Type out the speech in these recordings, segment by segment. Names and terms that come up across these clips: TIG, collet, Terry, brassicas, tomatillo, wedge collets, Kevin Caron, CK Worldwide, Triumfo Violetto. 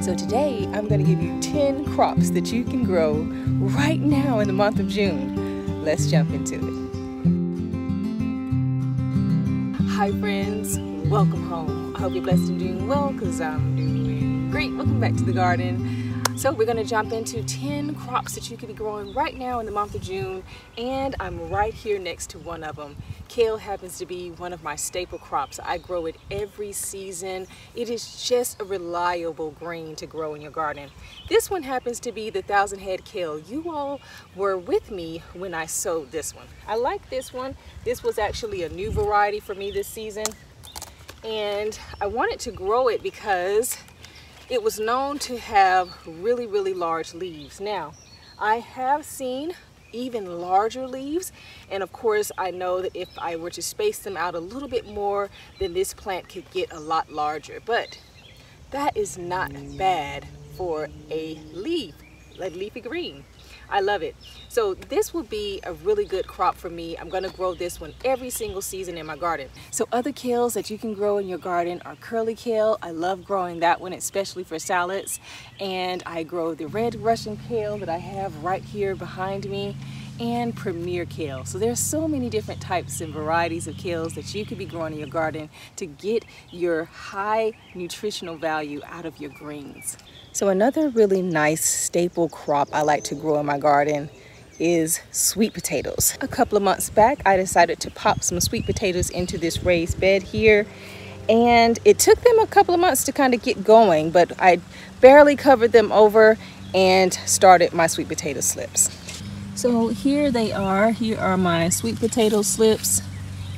So today I'm going to give you 10 crops that you can grow right now in the month of June. Let's jump into it. Hi friends, welcome home. I hope you're blessed and doing well because I'm doing great. Welcome back to the garden. So we're going to jump into 10 crops that you could be growing right now in the month of June, and I'm right here next to one of them. Kale happens to be one of my staple crops. I grow it every season. It is just a reliable green to grow in your garden. This one happens to be the thousand head kale. You all were with me when I sowed this one. I like this one. This was actually a new variety for me this season, and I wanted to grow it because it was known to have really large leaves. Now, I have seen even larger leaves, and of course I know that if I were to space them out a little bit more, then this plant could get a lot larger, but that is not bad for a leaf, like leafy green. I love it. So this will be a really good crop for me. I'm going to grow this one every single season in my garden. So other kales that you can grow in your garden are curly kale. I love growing that one, especially for salads. And I grow the red Russian kale that I have right here behind me, and premier kale. So there's so many different types and varieties of kales that you could be growing in your garden to get your high nutritional value out of your greens. So another really nice staple crop I like to grow in my garden is sweet potatoes. A couple of months back, I decided to pop some sweet potatoes into this raised bed here, and it took them a couple of months to kind of get going, but I barely covered them over and started my sweet potato slips. So here they are. Here are my sweet potato slips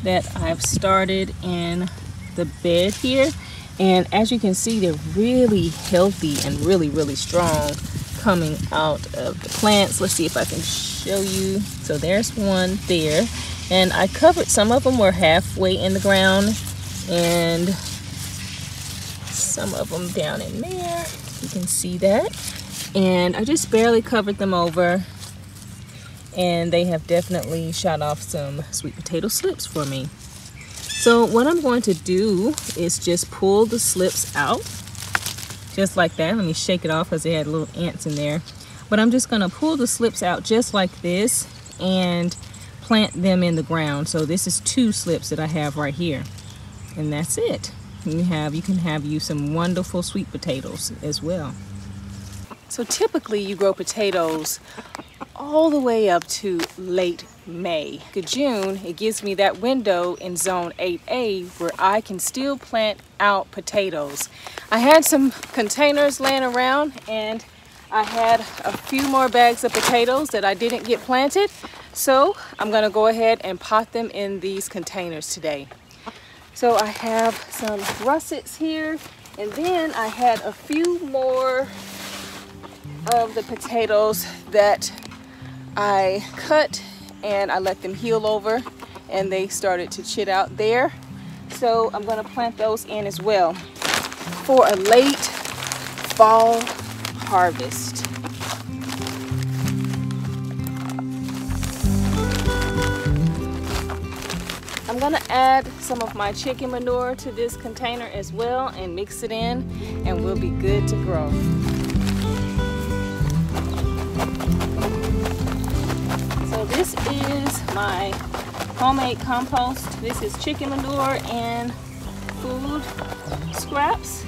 that I've started in the bed here. And as you can see, they're really healthy and really strong coming out of the plants. Let's see if I can show you. So there's one there. And I covered, some of them were halfway in the ground and some of them down in there. You can see that. And I just barely covered them over, and they have definitely shot off some sweet potato slips for me. So what I'm going to do is just pull the slips out just like that. Let me shake it off because they had little ants in there. But I'm just going to pull the slips out just like this and plant them in the ground. So this is 2 slips that I have right here, and that's it. You can have some wonderful sweet potatoes as well. So typically you grow potatoes all the way up to late May. June, it gives me that window in zone 8A where I can still plant out potatoes. I had some containers laying around, and I had a few more bags of potatoes that I didn't get planted. So I'm gonna go ahead and pot them in these containers today. So I have some russets here, and then I had a few more of the potatoes that I cut, and I let them heal over, and they started to chit out there. So I'm going to plant those in as well for a late fall harvest. I'm going to add some of my chicken manure to this container as well and mix it in, and we'll be good to grow. So this is my homemade compost. This is chicken manure and food scraps.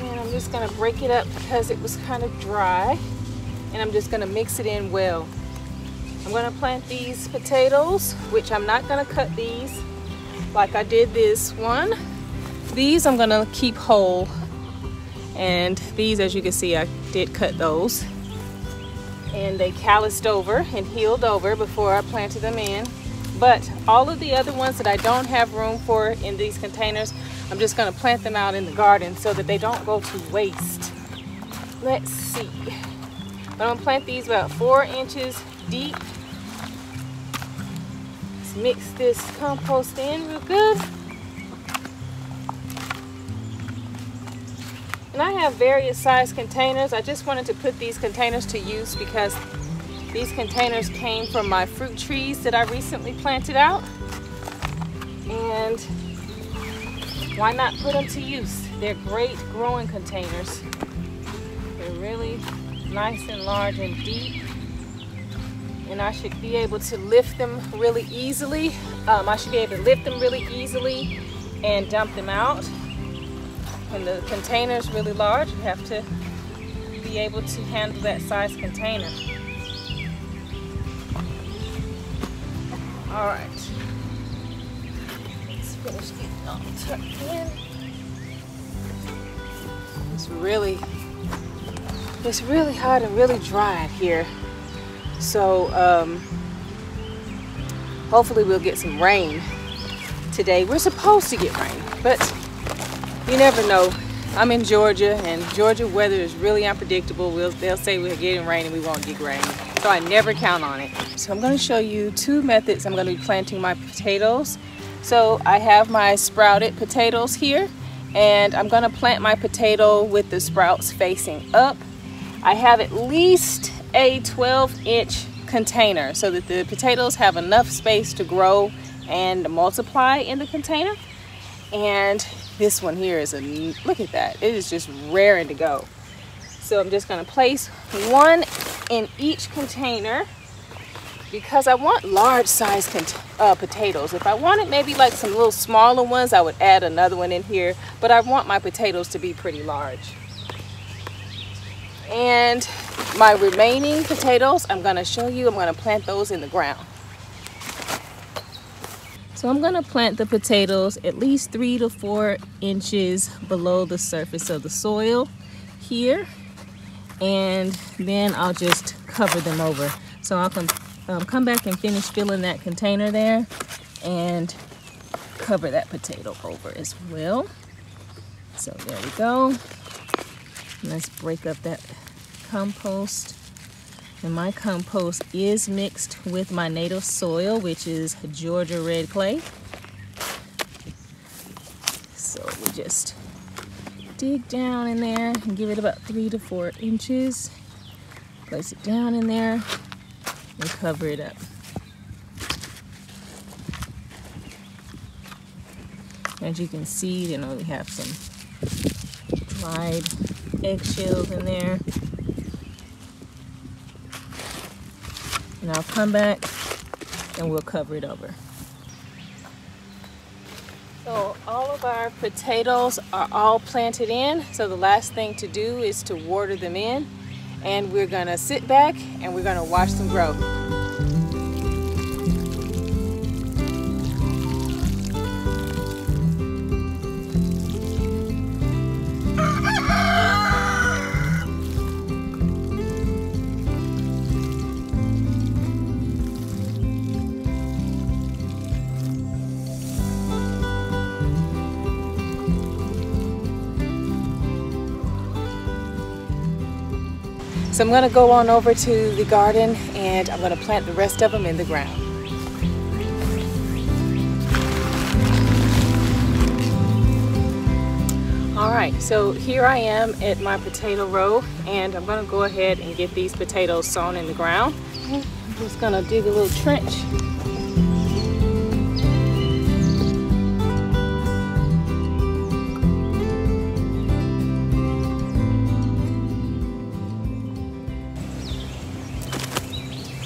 And I'm just going to break it up because it was kind of dry, and I'm just going to mix it in well. I'm going to plant these potatoes, which I'm not going to cut these like I did this one. These I'm gonna keep whole, and these, as you can see, I did cut those, and they calloused over and healed over before I planted them in. But all of the other ones that I don't have room for in these containers, I'm just gonna plant them out in the garden so that they don't go to waste. Let's see, I'm gonna plant these about 4 inches deep. Let's mix this compost in real good. And I have various size containers. I just wanted to put these containers to use because These containers came from my fruit trees that I recently planted out. And why not put them to use? They're great growing containers. They're really nice and large and deep. And I should be able to lift them really easily. And dump them out. When the container's really large, you have to be able to handle that size container. All right, let's finish getting all tucked in. It's really hot and really dry out here. So hopefully we'll get some rain today. We're supposed to get rain, but you never know. I'm in Georgia, and Georgia weather is really unpredictable. They'll say we're getting rain and we won't get rain. So I never count on it. So I'm going to show you two methods I'm going to be planting my potatoes. So I have my sprouted potatoes here, and I'm going to plant my potato with the sprouts facing up. I have at least a 12-inch container so that the potatoes have enough space to grow and multiply in the container. And this one here is look at that. It is just raring to go. So I'm just gonna place one in each container because I want large size potatoes. If I wanted maybe like some little smaller ones, I would add another one in here, but I want my potatoes to be pretty large. And my remaining potatoes, I'm gonna plant those in the ground. So I'm gonna plant the potatoes at least 3 to 4 inches below the surface of the soil here, and then I'll just cover them over. So I'll come back and finish filling that container there and cover that potato over as well. So there we go. Let's break up that compost. And my compost is mixed with my native soil, which is Georgia red clay. So we just dig down in there and give it about 3 to 4 inches. Place it down in there and cover it up. As you can see, you know, we have some dried eggshells in there. And I'll come back and we'll cover it over. So all of our potatoes are all planted in. So the last thing to do is to water them in. And we're gonna sit back and we're gonna watch them grow. So I'm gonna go on over to the garden and I'm gonna plant the rest of them in the ground. All right, so here I am at my potato row, and I'm gonna go ahead and get these potatoes sown in the ground. I'm just gonna dig a little trench.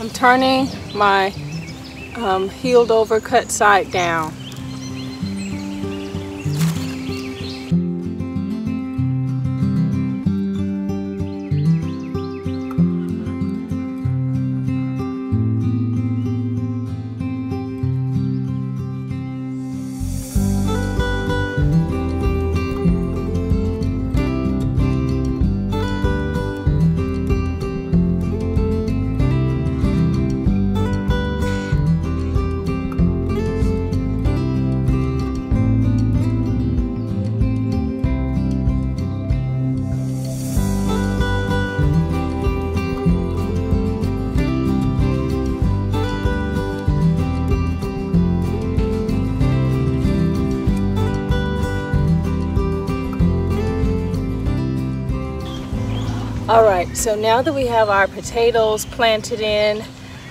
I'm turning my heeled over cut side down. All right, so now that we have our potatoes planted in,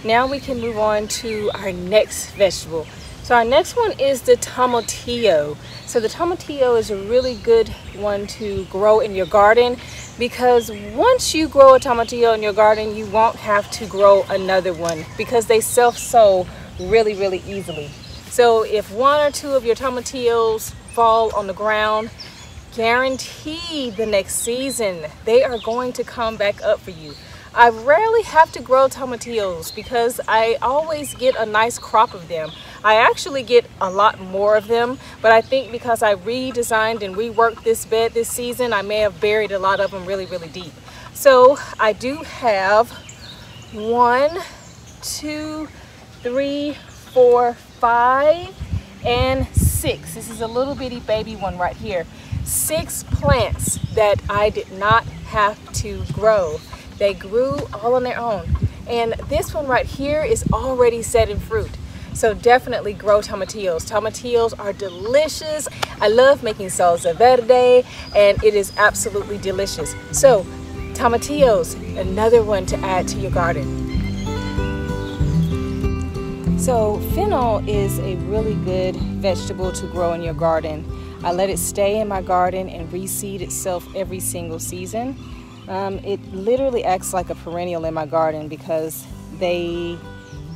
now we can move on to our next vegetable. So our next one is the tomatillo. So the tomatillo is a really good one to grow in your garden, because once you grow a tomatillo in your garden, you won't have to grow another one because they self-sow really, really easily. So if one or two of your tomatillos fall on the ground, guarantee the next season they are going to come back up for you. I rarely have to grow tomatillos because I always get a nice crop of them. I actually get a lot more of them, but I think because I redesigned and reworked this bed this season, I may have buried a lot of them really, really deep. So I do have 1, 2, 3, 4, 5, and 6. This is a little bitty baby one right here. 6 plants that I did not have to grow. They grew all on their own. And this one right here is already set in fruit. So definitely grow tomatillos. Tomatillos are delicious. I love making salsa verde, and it is absolutely delicious. So tomatillos, another one to add to your garden. So fennel is a really good vegetable to grow in your garden. I let it stay in my garden and reseed itself every single season. It literally acts like a perennial in my garden because they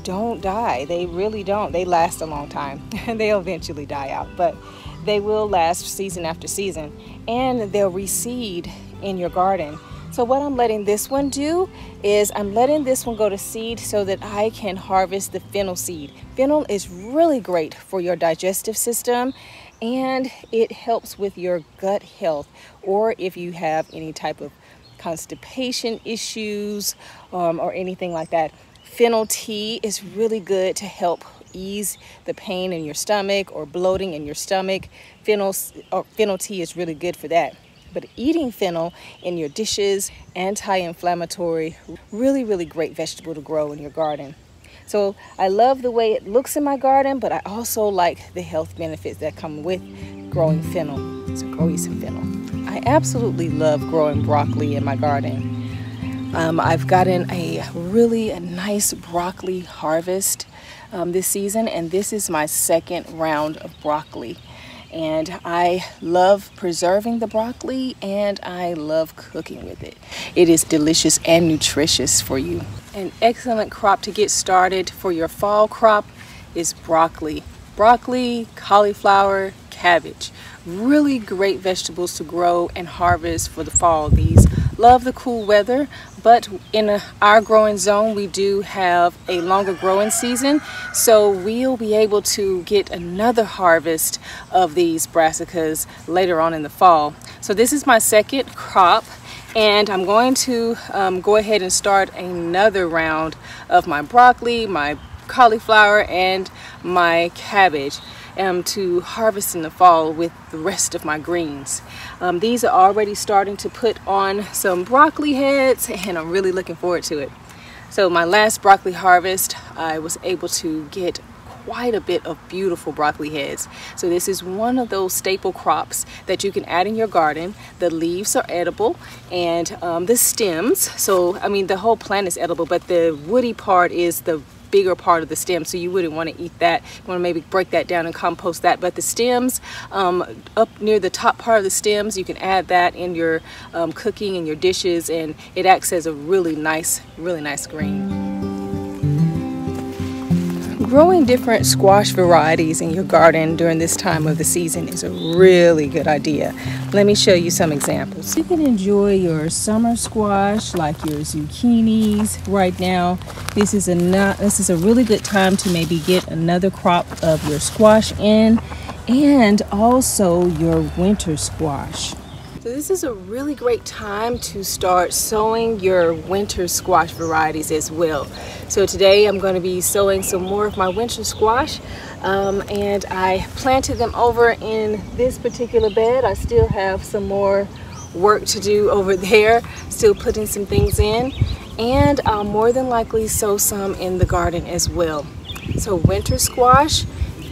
don't die. They really don't. They last a long time. They'll eventually die out, but they will last season after season, and they'll reseed in your garden. So what I'm letting this one do is I'm letting this one go to seed so that I can harvest the fennel seed. Fennel is really great for your digestive system, and it helps with your gut health, or if you have any type of constipation issues or anything like that. Fennel tea is really good to help ease the pain in your stomach or bloating in your stomach. Fennel tea is really good for that. But eating fennel in your dishes, anti-inflammatory, really, really great vegetable to grow in your garden. So I love the way it looks in my garden, but I also like the health benefits that come with growing fennel. So grow you some fennel. I absolutely love growing broccoli in my garden. I've gotten a nice broccoli harvest this season, and this is my second round of broccoli. And I love preserving the broccoli, and I love cooking with it. It is delicious and nutritious for you. An excellent crop to get started for your fall crop is broccoli. Broccoli, cauliflower, cabbage. Really great vegetables to grow and harvest for the fall. These love the cool weather, but in our growing zone, we do have a longer growing season, so we'll be able to get another harvest of these brassicas later on in the fall. So this is my second crop, and I'm going to go ahead and start another round of my broccoli, my cauliflower, and my cabbage to harvest in the fall with the rest of my greens. These are already starting to put on some broccoli heads, and I'm really looking forward to it. So my last broccoli harvest, I was able to get quite a bit of beautiful broccoli heads. So this is one of those staple crops that you can add in your garden. The leaves are edible, and the stems, so I mean the whole plant is edible, but the woody part is the bigger part of the stem, so you wouldn't want to eat that. You want to maybe break that down and compost that, but the stems up near the top part of the stems, you can add that in your cooking and your dishes, and it acts as a really nice green. Growing different squash varieties in your garden during this time of the season is a really good idea. Let me show you some examples. You can enjoy your summer squash, like your zucchinis right now. This is a really good time to maybe get another crop of your squash in, and also your winter squash. So this is a really great time to start sowing your winter squash varieties as well. So today I'm going to be sowing some more of my winter squash, and I planted them over in this particular bed. I still have some more work to do over there, still putting some things in, and I'll more than likely sow some in the garden as well. So winter squash,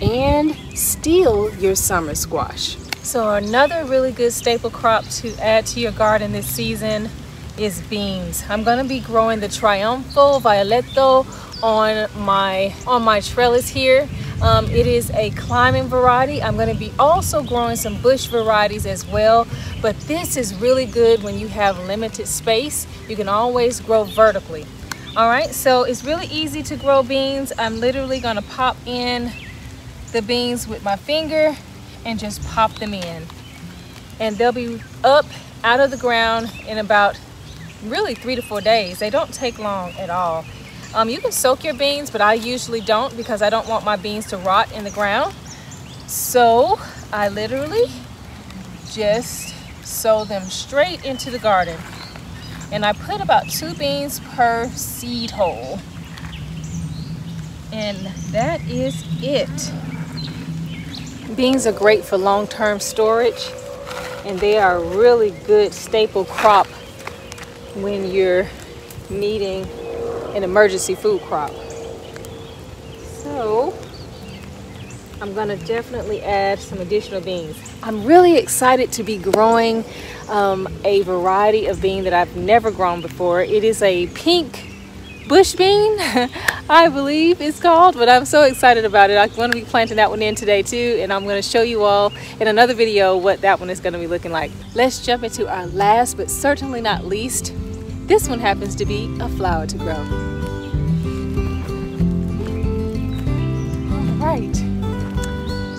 and steal your summer squash. So another really good staple crop to add to your garden this season is beans. I'm gonna be growing the Triumfo Violetto on my trellis here. It is a climbing variety. I'm going to be also growing some bush varieties as well, but this is really good when you have limited space. You can always grow vertically. All right, so it's really easy to grow beans. I'm literally going to pop in the beans with my finger and just pop them in, and they'll be up out of the ground in about really 3 to 4 days. They don't take long at all. You can soak your beans, but I usually don't because I don't want my beans to rot in the ground. So I literally just sow them straight into the garden. And I put about 2 beans per seed hole. And that is it. Beans are great for long-term storage, and they are a really good staple crop when you're needing an emergency food crop. So I'm gonna definitely add some additional beans. I'm really excited to be growing a variety of bean that I've never grown before. It is a pink bush bean, I believe it's called, but I'm so excited about it. I'm gonna be planting that one in today too, and I'm gonna show you all in another video what that one is gonna be looking like. Let's jump into our last but certainly not least. This one happens to be a flower to grow. All right,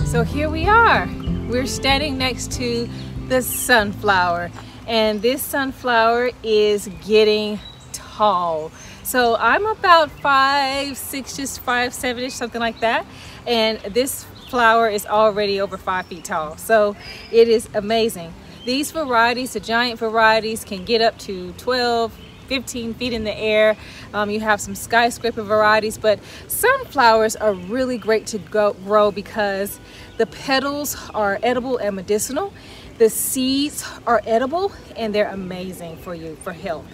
so here we are. We're standing next to the sunflower, and this sunflower is getting tall. So I'm about 5'6", just 5'7", something like that. And this flower is already over 5 feet tall. So it is amazing. These varieties, the giant varieties, can get up to 12, 15 feet in the air. You have some skyscraper varieties, but sunflowers are really great to grow because the petals are edible and medicinal. The seeds are edible, and they're amazing for you, for health.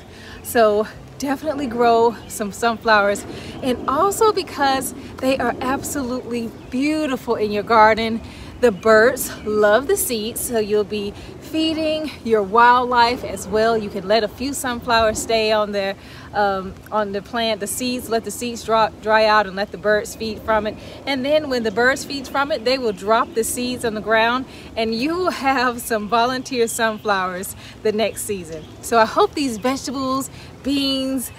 So definitely grow some sunflowers. And also because they are absolutely beautiful in your garden. The birds love the seeds, so you'll be feeding your wildlife as well. You can let a few sunflowers stay on the plant, the seeds, let the seeds dry out and let the birds feed from it. And then when the birds feed from it, they will drop the seeds on the ground, and you will have some volunteer sunflowers the next season. So I hope these vegetables, beans,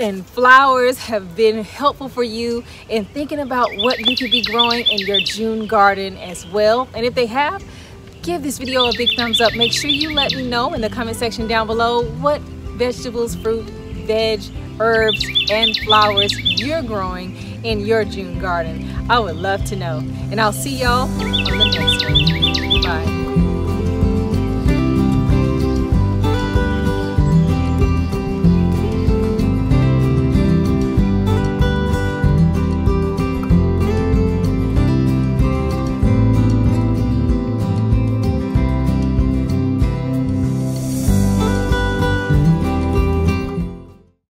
and flowers have been helpful for you in thinking about what you could be growing in your June garden as well. And if they have, give this video a big thumbs up. Make sure you let me know in the comment section down below what vegetables, fruit, veg, herbs, and flowers you're growing in your June garden. I would love to know. And I'll see y'all on the next one. Bye.